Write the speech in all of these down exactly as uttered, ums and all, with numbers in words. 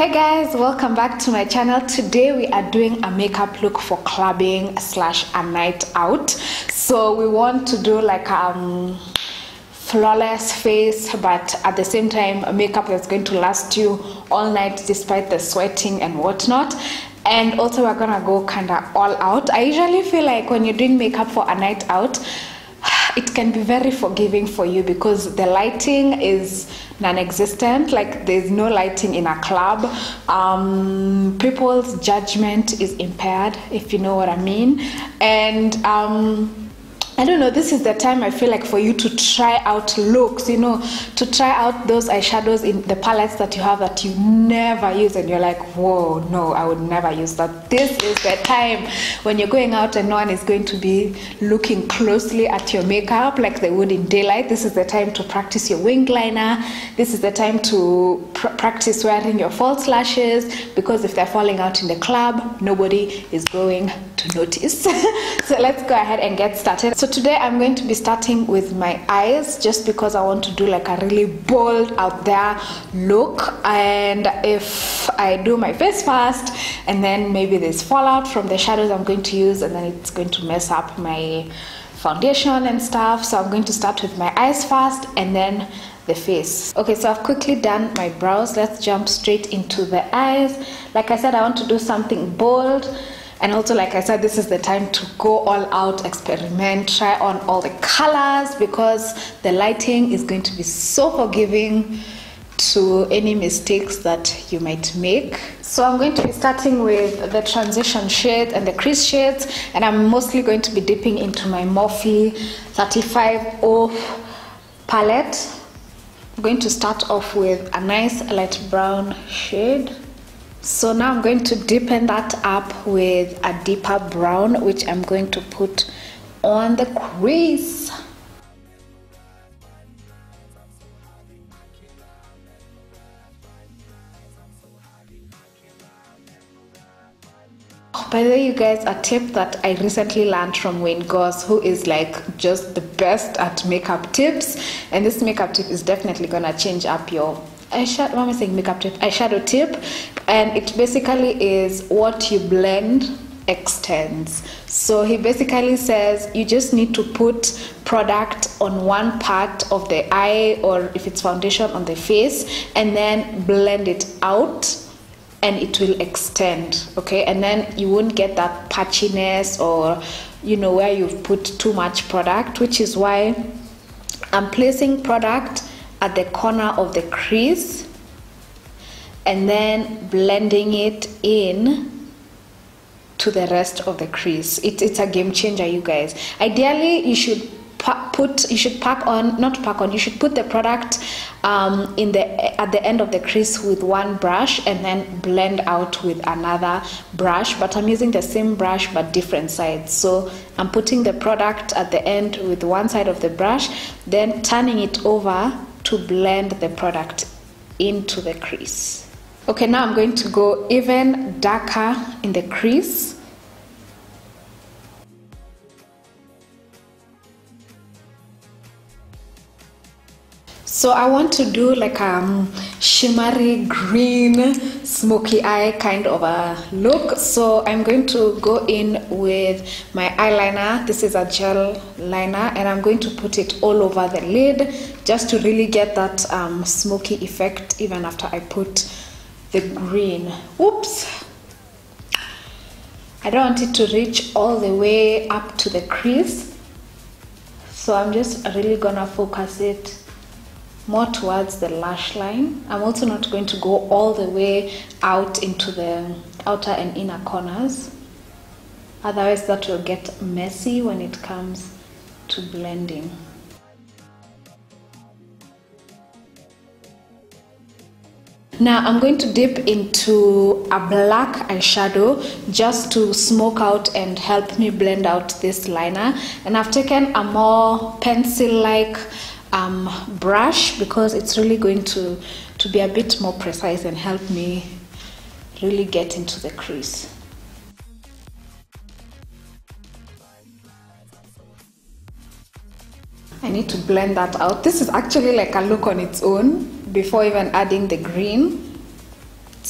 Hey guys, welcome back to my channel. Today we are doing a makeup look for clubbing slash a night out. So we want to do like um flawless face, but at the same time a makeup that's going to last you all night despite the sweating and whatnot. And also we're gonna go kinda all out. I usually feel like when you're doing makeup for a night out, it can be very forgiving for you because the lighting is non-existent. Like, there's no lighting in a club. Um, people's judgment is impaired, if you know what I mean. And um, I don't know, this is the time I feel like for you to try out looks, you know, to try out those eyeshadows in the palettes that you have that you never use and you're like, whoa, no, I would never use that. This is the time when you're going out and no one is going to be looking closely at your makeup like they would in daylight. This is the time to practice your winged liner. This is the time to pr practice wearing your false lashes, because if they're falling out in the club, nobody is going to notice. So let's go ahead and get started. So today I'm going to be starting with my eyes, just because I want to do like a really bold out there look. And if I do my face first and then maybe there's fallout from the shadows I'm going to use, and then it's going to mess up my foundation and stuff. So I'm going to start with my eyes first and then the face. Okay, so I've quickly done my brows. Let's jump straight into the eyes. Like I said, I want to do something bold. And also, like I said, this is the time to go all out, experiment, try on all the colors, because the lighting is going to be so forgiving to any mistakes that you might make. So I'm going to be starting with the transition shade and the crease shades, and I'm mostly going to be dipping into my Morphe thirty-five oh palette. I'm going to start off with a nice light brown shade. So now I'm going to deepen that up with a deeper brown, which I'm going to put on the crease. Oh, by the way, you guys, a tip that I recently learned from Wayne Goss, who is like just the best at makeup tips, and this makeup tip is definitely gonna change up your eyeshadow, what am I saying, makeup tip, eyeshadow tip. And it basically is what you blend extends. So he basically says you just need to put product on one part of the eye, or if it's foundation, on the face, and then blend it out and it will extend. Okay, and then you won't get that patchiness, or you know, where you've put too much product, which is why I'm placing product at the corner of the crease and then blending it in to the rest of the crease. It, it's a game changer, you guys. Ideally, you should put, you should pack on, not pack on, you should put the product um, in the, at the end of the crease with one brush and then blend out with another brush. But I'm using the same brush but different sides. So I'm putting the product at the end with one side of the brush, then turning it over to blend the product into the crease. Okay, now I'm going to go even darker in the crease. So I want to do like a shimmery green, smoky eye kind of a look. So I'm going to go in with my eyeliner. This is a gel liner, and I'm going to put it all over the lid just to really get that um, smoky effect even after I put the green. Whoops! I don't want it to reach all the way up to the crease. So I'm just really gonna focus it more towards the lash line. I'm also not going to go all the way out into the outer and inner corners, otherwise that will get messy when it comes to blending. Now I'm going to dip into a black eyeshadow just to smoke out and help me blend out this liner, and I've taken a more pencil-like Um, brush because it's really going to to be a bit more precise and help me really get into the crease. I need to blend that out. This is actually like a look on its own before even adding the green.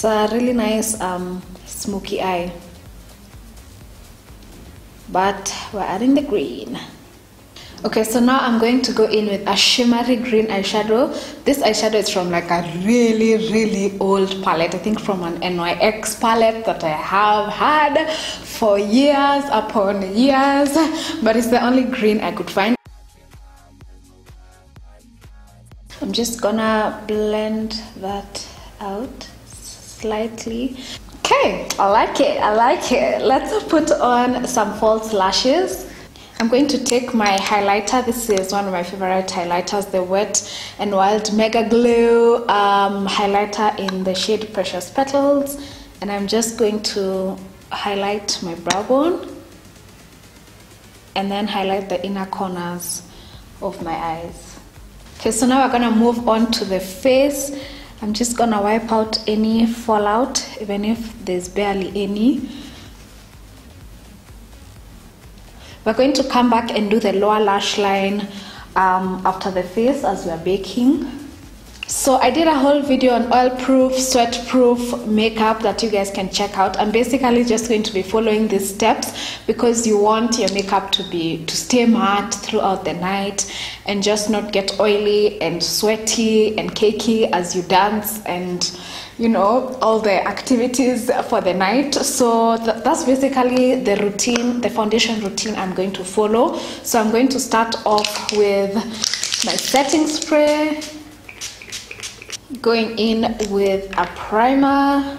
It's a really nice um, smoky eye, but we're adding the green. Okay, so now I'm going to go in with a shimmery green eyeshadow. This eyeshadow is from like a really, really old palette. I think from an N Y X palette that I have had for years upon years. But it's the only green I could find. I'm just gonna blend that out slightly. Okay, I like it, I like it. Let's put on some false lashes. I'm going to take my highlighter. This is one of my favorite highlighters, the Wet and Wild Mega Glue um, highlighter in the shade Precious Petals, and I'm just going to highlight my brow bone and then highlight the inner corners of my eyes. Okay, so now we're gonna move on to the face. I'm just gonna wipe out any fallout, even if there's barely any. We're going to come back and do the lower lash line um, after the face as we're baking. So I did a whole video on oil proof, sweat proof makeup that you guys can check out. I'm basically just going to be following these steps because you want your makeup to be to stay matte throughout the night and just not get oily and sweaty and cakey as you dance and you know, all the activities for the night. So th that's basically the routine, the foundation routine I'm going to follow. So I'm going to start off with my setting spray, going in with a primer.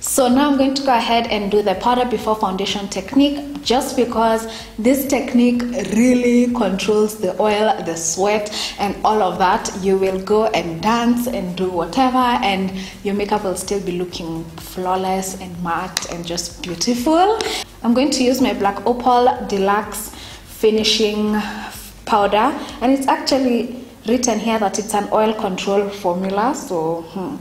So now I'm going to go ahead and do the powder before foundation technique, just because this technique really controls the oil, the sweat, and all of that. You will go and dance and do whatever, and your makeup will still be looking flawless and matte and just beautiful. I'm going to use my Black Opal Deluxe Finishing Powder, and it's actually written here that it's an oil control formula, so hmm.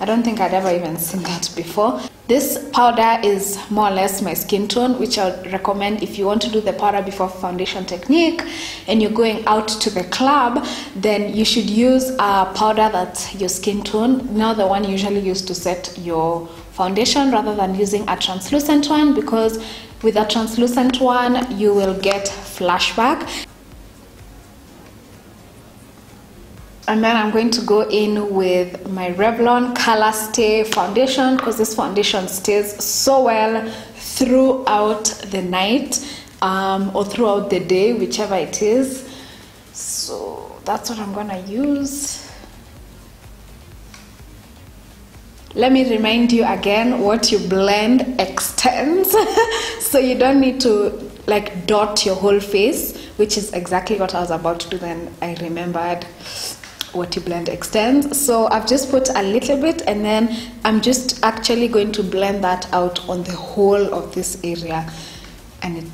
I don't think I'd ever even seen that before. This powder is more or less my skin tone, which I would recommend if you want to do the powder before foundation technique and you're going out to the club, then you should use a powder that's your skin tone, not the one you usually use to set your foundation, rather than using a translucent one, because with a translucent one, you will get flashback. And then I'm going to go in with my Revlon Colorstay foundation, because this foundation stays so well throughout the night um, or throughout the day, whichever it is. So that's what I'm gonna use. Let me remind you again, what you blend extends. So you don't need to like dot your whole face, which is exactly what I was about to do, then I remembered what you blend extends. So I've just put a little bit, and then I'm just actually going to blend that out on the whole of this area, and it,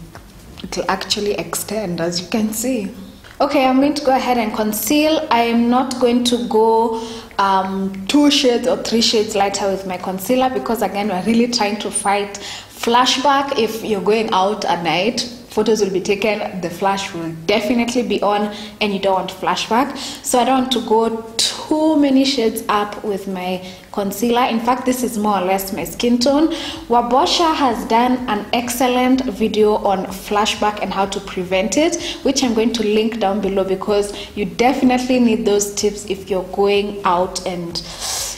it'll actually extend, as you can see. Okay, I'm going to go ahead and conceal. I am not going to go um, two shades or three shades lighter with my concealer, because again, we're really trying to fight flashback. If you're going out at night, photos will be taken, the flash will definitely be on, and you don't want flashback. So I don't want to go too many shades up with my concealer. In fact, this is more or less my skin tone. Wabosha has done an excellent video on flashback and how to prevent it, which I'm going to link down below, because you definitely need those tips if you're going out and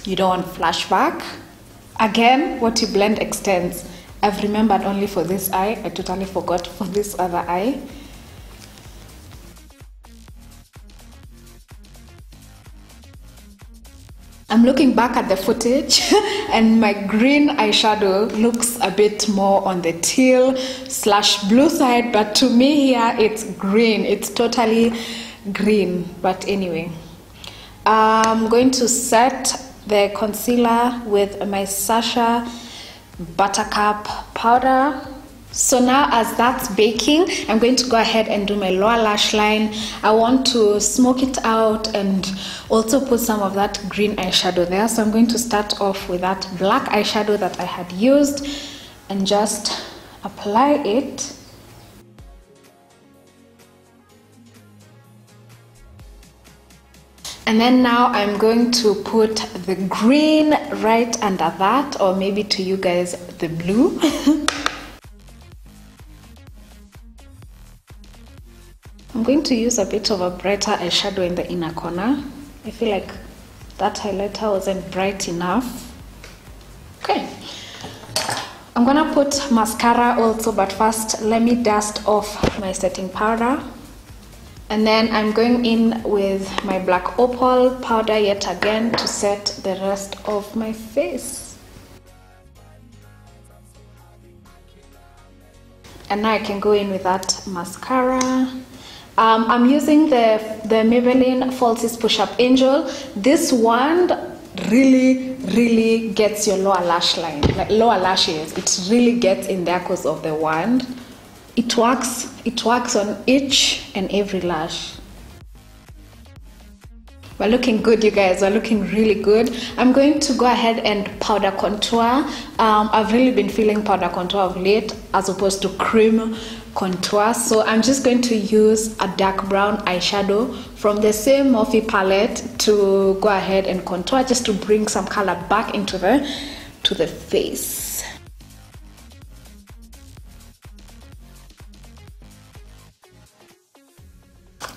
you don't want flashback. Again, what you blend extends. I've remembered only for this eye. I totally forgot for this other eye. I'm looking back at the footage and my green eyeshadow looks a bit more on the teal slash blue side, but to me here it's green. It's totally green. But anyway, I'm going to set the concealer with my Sasha Buttercup powder. So now as that's baking, I'm going to go ahead and do my lower lash line. I want to smoke it out and also put some of that green eyeshadow there. So I'm going to start off with that black eyeshadow that I had used and just apply it. And then now I'm going to put the green right under that, or maybe to you guys the blue. I'm going to use a bit of a brighter eyeshadow in the inner corner. I feel like that highlighter wasn't bright enough. Okay. I'm gonna put mascara also, but first let me dust off my setting powder. And then I'm going in with my Black Opal powder yet again to set the rest of my face. And now I can go in with that mascara. Um, I'm using the, the Maybelline Falsies Push Up Angel. This wand really, really gets your lower lash line, like lower lashes. It really gets in there because of the wand. It works, it works on each and every lash. We're looking good, you guys, we're looking really good. I'm going to go ahead and powder contour. Um, I've really been feeling powder contour of late as opposed to cream contour. So I'm just going to use a dark brown eyeshadow from the same Morphe palette to go ahead and contour, just to bring some color back into the, to the face.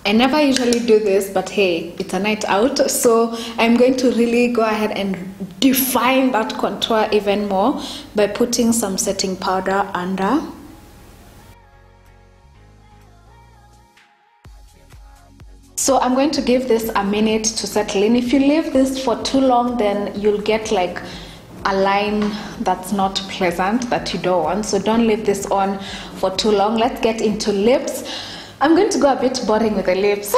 I never usually do this, but hey, it's a night out, so I'm going to really go ahead and define that contour even more by putting some setting powder under. So I'm going to give this a minute to settle in. If you leave this for too long, then you'll get like a line that's not pleasant that you don't want, so don't leave this on for too long. Let's get into lips. I'm going to go a bit boring with the lips,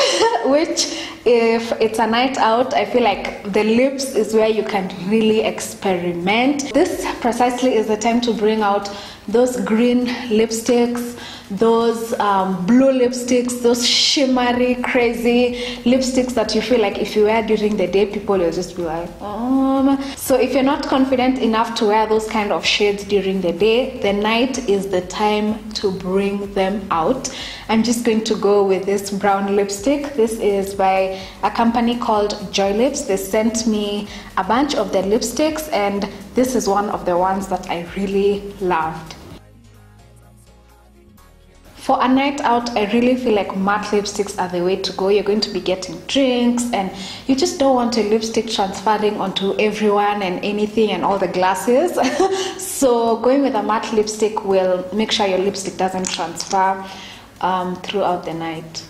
which if it's a night out, I feel like the lips is where you can really experiment. This precisely is the time to bring out those green lipsticks, those um, blue lipsticks, those shimmery, crazy lipsticks that you feel like if you wear during the day, people will just be like, um. So if you're not confident enough to wear those kind of shades during the day, the night is the time to bring them out. I'm just going to go with this brown lipstick. This is by a company called Joy Lips. They sent me a bunch of their lipsticks, and this is one of the ones that I really loved. For a night out, I really feel like matte lipsticks are the way to go. You're going to be getting drinks and you just don't want a lipstick transferring onto everyone and anything and all the glasses. So going with a matte lipstick will make sure your lipstick doesn't transfer um, throughout the night.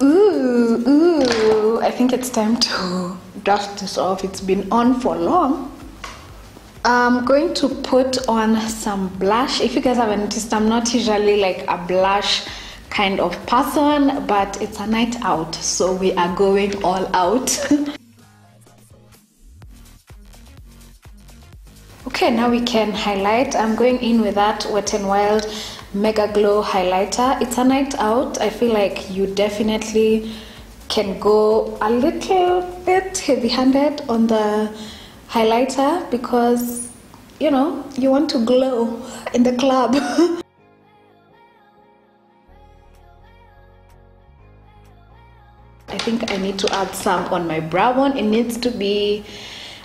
Ooh, ooh, I think it's time to dust this off. It's been on for long. I'm going to put on some blush. If you guys haven't noticed, I'm not usually like a blush kind of person, but it's a night out, so we are going all out. Okay, now we can highlight. I'm going in with that Wet and Wild Mega Glow highlighter. It's a night out. I feel like you definitely can go a little bit heavy-handed on the highlighter because, you know, you want to glow in the club. I think I need to add some on my brow one. It needs to be,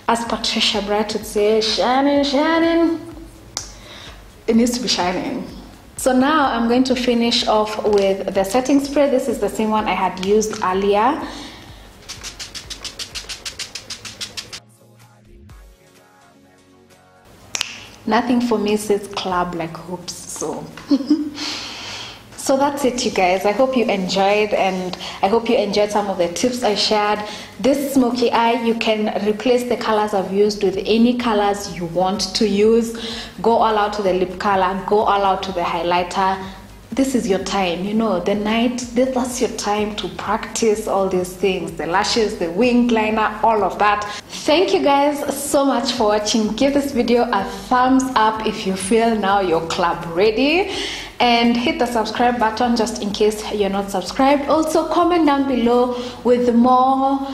as Patricia Bright would say, shining, shining. It needs to be shining. So now I'm going to finish off with the setting spray. This is the same one I had used earlier. Nothing for me says club like hoops, so. So that's it, you guys. I hope you enjoyed, and I hope you enjoyed some of the tips I shared. This smoky eye, you can replace the colors I've used with any colors you want to use. Go all out to the lip color, go all out to the highlighter. This is your time, you know, the night, that's your time to practice all these things, the lashes, the winged liner, all of that. Thank you guys so much for watching. Give this video a thumbs up if you feel now you're club ready, and hit the subscribe button just in case you're not subscribed. Also comment down below with more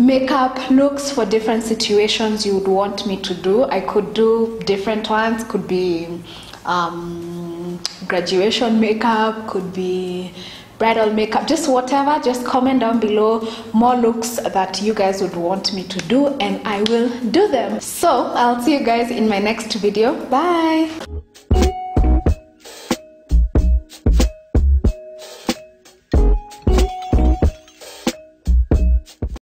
makeup looks for different situations you would want me to do. I could do different ones, could be um, graduation makeup, could be bridal makeup, just whatever, just comment down below more looks that you guys would want me to do and I will do them. So I'll see you guys in my next video. Bye.